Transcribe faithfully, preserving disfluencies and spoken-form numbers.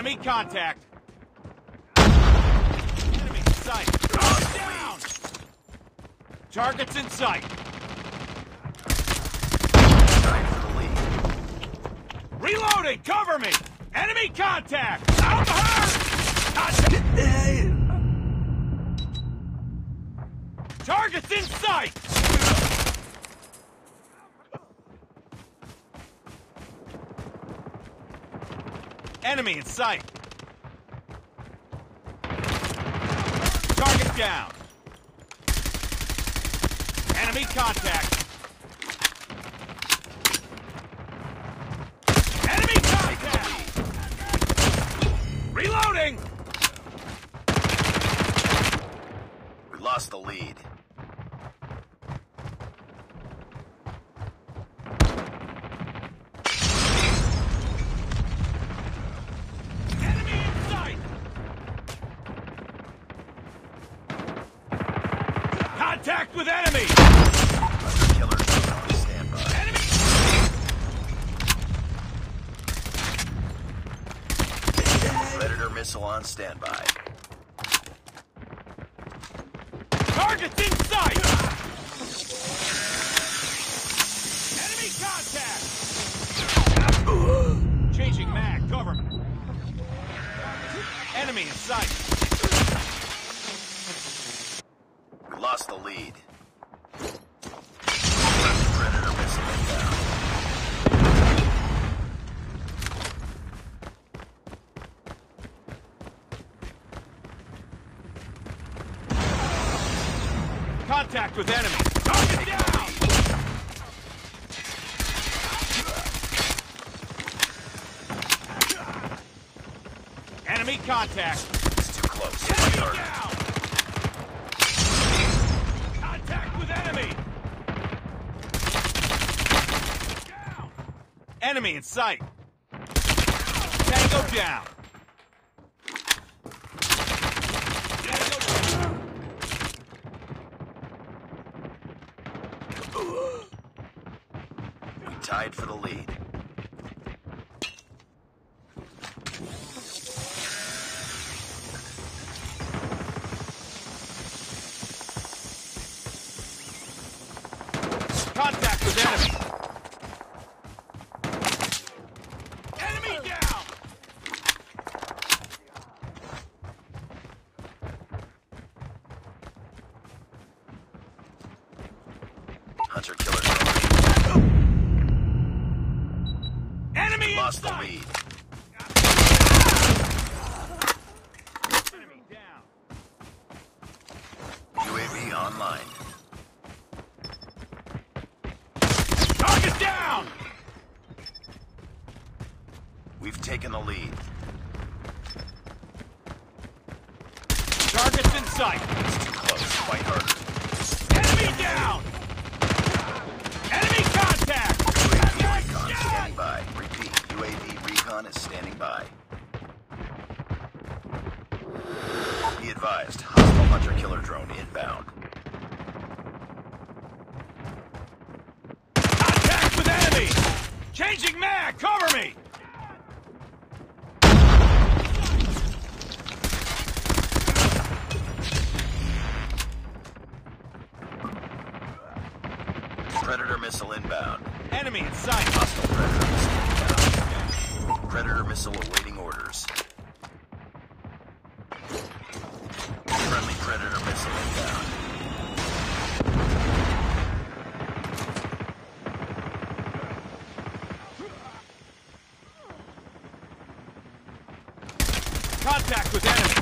Enemy contact. Enemy in sight. Oh, down! Targets in sight. Reloading! Cover me! Enemy contact! I'm hurt! Contact. Targets in sight! Enemy in sight. Target down. Enemy contact. Enemy contact. Reloading. We lost the lead. Contact with enemy! Killer on standby. Enemy! Predator missile on standby. Targets in sight! Enemy contact! Changing mag, cover. Enemy in sight. Lost the lead. Predator missile down. Contact with enemy. Target down. Enemy contact. It's too close. Enemy down. Enemy in sight. Tango down. Tango down. We tied for the lead. Contact with enemy. Hunter killer. Enemy lost the lead. Enemy down. U A V online. Target down. We've taken the lead. Target's in sight. It's too close. Fight harder. Enemy down. Is standing by. Be advised, hostile hunter killer drone inbound. Contact with enemy! Changing mag! Cover me! Predator missile inbound. Enemy in sight. Hostile predator missile. Predator missile awaiting orders. Friendly Predator missile inbound. Contact with enemy.